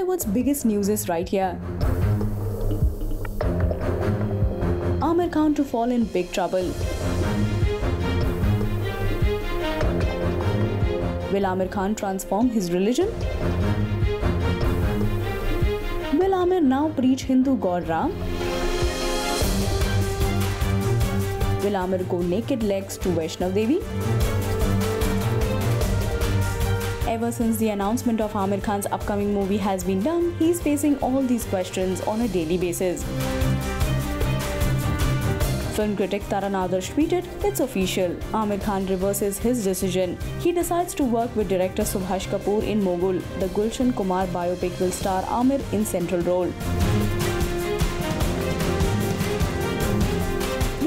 Bollywood's biggest news is right here. Aamir Khan to fall in big trouble. Will Aamir Khan transform his religion? Will Aamir now preach Hindu god Ram? Will Aamir go naked legs to Vaishno Devi? Ever since the announcement of Aamir Khan's upcoming movie has been done, he's facing all these questions on a daily basis. Film critic Taran Adar tweeted, "It's official. Aamir Khan reverses his decision. He decides to work with director Subhash Kapoor in Mogul. The Gulshan Kumar biopic will star Aamir in central role."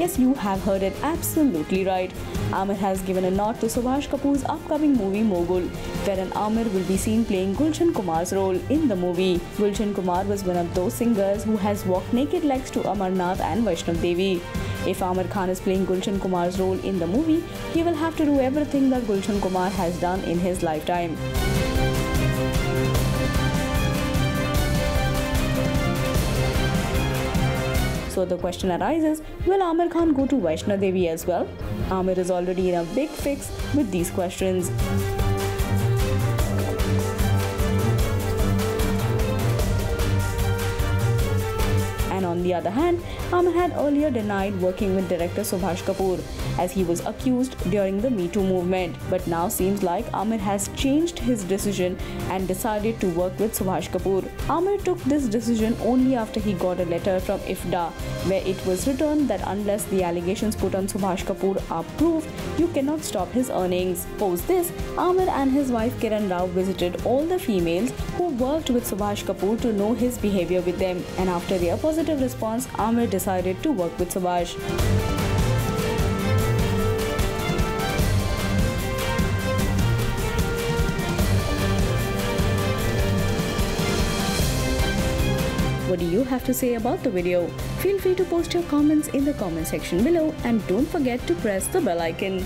Yes, you have heard it absolutely right. Aamir has given a nod to Subhash Kapoor's upcoming movie Mogul, wherein Aamir will be seen playing Gulshan Kumar's role in the movie. Gulshan Kumar was one of those singers who has walked naked legs to Amarnath and Vaishno Devi. If Aamir Khan is playing Gulshan Kumar's role in the movie, he will have to do everything that Gulshan Kumar has done in his lifetime. So the question arises, will Aamir Khan go to Vaishno Devi as well? Aamir is already in a big fix with these questions. And on the other hand, Aamir had earlier denied working with director Subhash Kapoor as he was accused during the Me Too movement. But now seems like Aamir has changed his decision and decided to work with Subhash Kapoor. Aamir took this decision only after he got a letter from IFDA where it was written that unless the allegations put on Subhash Kapoor are proved, you cannot stop his earnings. Post this, Aamir and his wife Kiran Rao visited all the females who worked with Subhash Kapoor to know his behavior with them, and after their positive response, Aamir decided to work with Subhash. What do you have to say about the video? Feel free to post your comments in the comment section below and don't forget to press the bell icon.